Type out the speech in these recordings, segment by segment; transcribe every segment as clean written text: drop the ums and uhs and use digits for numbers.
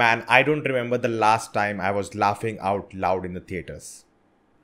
Man, I don't remember the last time I was laughing out loud in the theatres.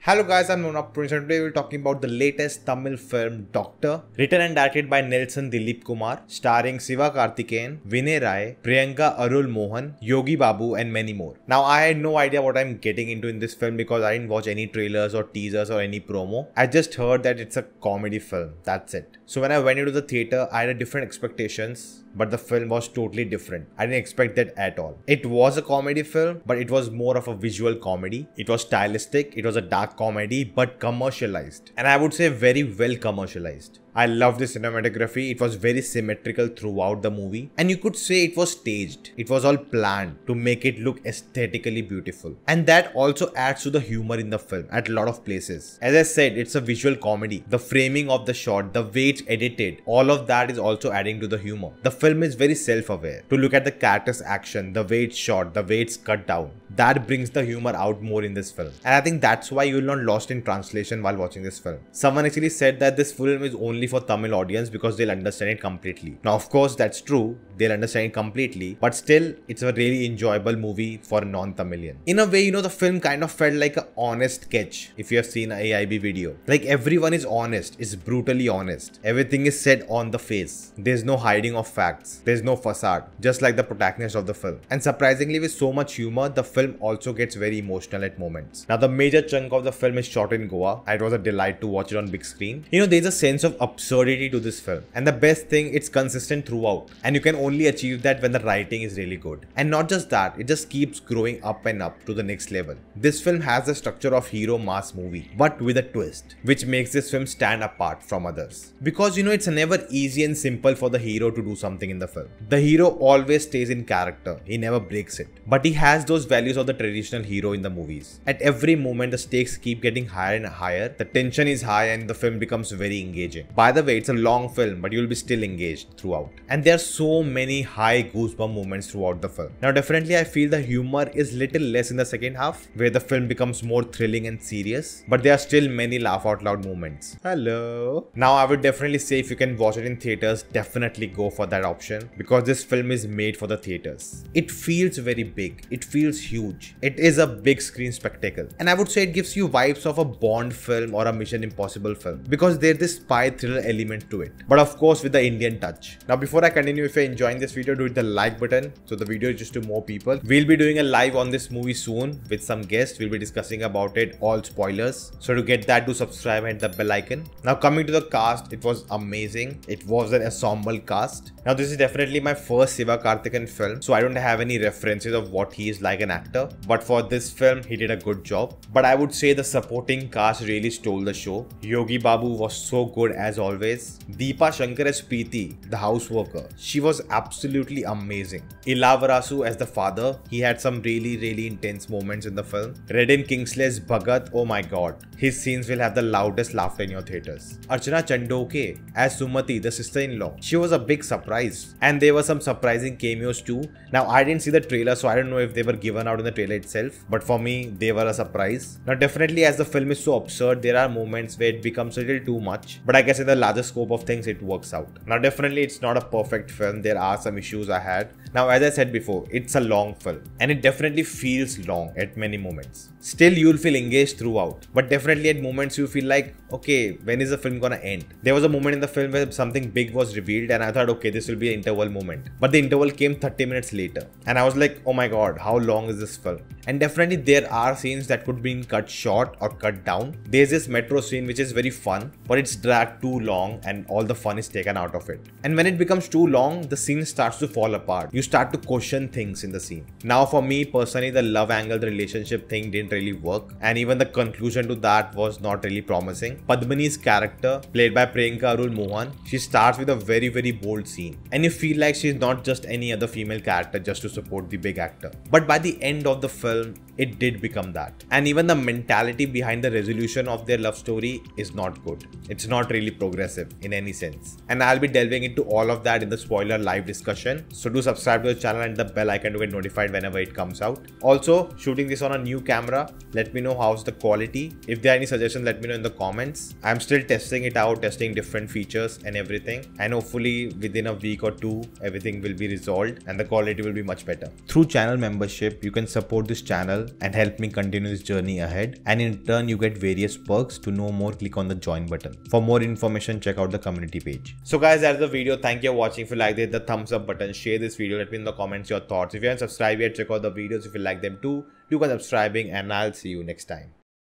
Hello guys, I'm Nona Prince and today we're talking about the latest Tamil film Doctor, written and directed by Nelson Dilip Kumar, starring Sivakarthikeyan, Vineeth Rai, Priyanka Arul Mohan, Yogi Babu and many more. Now I had no idea what I'm getting into in this film because I didn't watch any trailers or teasers or any promo. I just heard that it's a comedy film, that's it. So when I went into the theatre, I had different expectations. But the film was totally different. I didn't expect that at all. It was a comedy film, but it was more of a visual comedy. It was stylistic, it was a dark comedy, but commercialized. And I would say very well commercialized. I loved the cinematography, it was very symmetrical throughout the movie. And you could say it was staged. It was all planned to make it look aesthetically beautiful. And that also adds to the humor in the film at a lot of places. As I said, it's a visual comedy. The framing of the shot, the way it's edited, all of that is also adding to the humor. The film is very self-aware. To look at the character's action, the way it's shot, the way it's cut down, that brings the humor out more in this film. And I think that's why you're not lost in translation while watching this film. Someone actually said that this film is only for Tamil audience because they'll understand it completely. Now of course that's true, they'll understand it completely, but still it's a really enjoyable movie for a non-Tamilian. In a way, you know, the film kind of felt like an honest sketch if you have seen an AIB video. Like everyone is honest, it's brutally honest. Everything is said on the face. There's no hiding of facts. There's no facade, just like the protagonist of the film. And surprisingly with so much humor, the film also gets very emotional at moments. Now the major chunk of the film is shot in Goa. It was a delight to watch it on big screen. You know, there's a sense of absurdity to this film, and the best thing, it's consistent throughout, and you can only achieve that when the writing is really good. And not just that, it just keeps growing up and up to the next level. This film has the structure of hero mass movie, but with a twist, which makes this film stand apart from others. Because you know, it's never easy and simple for the hero to do something in the film. The hero always stays in character, he never breaks it, but he has those values of the traditional hero in the movies. At every moment the stakes keep getting higher and higher, the tension is high and the film becomes very engaging. By the way, it's a long film, but you'll be still engaged throughout. And there are so many high goosebump moments throughout the film. Now definitely I feel the humor is little less in the second half, where the film becomes more thrilling and serious, but there are still many laugh out loud moments. Hello. Now I would definitely say if you can watch it in theaters, definitely go for that option, because this film is made for the theaters. It feels very big, it feels huge. It is a big screen spectacle. And I would say it gives you vibes of a Bond film or a Mission Impossible film, because there's this spy thriller element to it, but of course with the Indian touch. Now before I continue, if you're enjoying this video, do hit the like button so the video is just to more people. We'll be doing a live on this movie soon with some guests. We'll be discussing about it, all spoilers. So to get that, do subscribe and hit the bell icon. Now coming to the cast, it was amazing. It was an ensemble cast. Now this is definitely my first Sivakarthikeyan film, so I don't have any references of what he is like an actor, but for this film he did a good job. But I would say the supporting cast really stole the show. Yogi Babu was so good as always. Deepa Shankar as Preeti, the house worker, she was absolutely amazing. Ilavarasu as the father, he had some really intense moments in the film. Reddin Kingsley as Bhagat, oh my god, his scenes will have the loudest laughter in your theatres. Archana Chandoke as Sumati, the sister-in-law, she was a big surprise. And there were some surprising cameos too. Now I didn't see the trailer, so I don't know if they were given out in the trailer itself, but for me they were a surprise. Now definitely as the film is so absurd, there are moments where it becomes a little too much, but I guess in the larger scope of things it works out. Now definitely it's not a perfect film, there are some issues I had. Now as I said before, it's a long film and it definitely feels long at many moments. Still you'll feel engaged throughout, but definitely at moments you feel like, okay, when is the film gonna end? There was a moment in the film where something big was revealed and I thought, okay, this will be an interval moment, but the interval came 30 minutes later and I was like, oh my god, how long is this film? And definitely there are scenes that could be cut short or cut down. There's this metro scene which is very fun, but it's dragged too long and all the fun is taken out of it. And when it becomes too long, the scene starts to fall apart. You start to question things in the scene. Now for me personally, the love angle, the relationship thing didn't really work, and even the conclusion to that was not really promising. Padmini's character, played by Priyanka Arul Mohan, she starts with a very bold scene and you feel like she's not just any other female character just to support the big actor. But by the end of the film, film, it did become that. And even the mentality behind the resolution of their love story is not good. It's not really progressive in any sense. And I'll be delving into all of that in the spoiler live discussion. So do subscribe to the channel and the bell icon to get notified whenever it comes out. Also, shooting this on a new camera, let me know how's the quality. If there are any suggestions, let me know in the comments. I'm still testing it out, testing different features and everything. And hopefully within a week or two, everything will be resolved and the quality will be much better. Through channel membership, you can support this channel and help me continue this journey ahead. And in turn, you get various perks. To know more, click on the join button. For more information, check out the community page. So guys, that's the video. Thank you for watching. If you liked it, the thumbs up button, share this video, let me in the comments your thoughts. If you haven't subscribed yet, check out the videos. If you like them too, do consider subscribing, and I'll see you next time.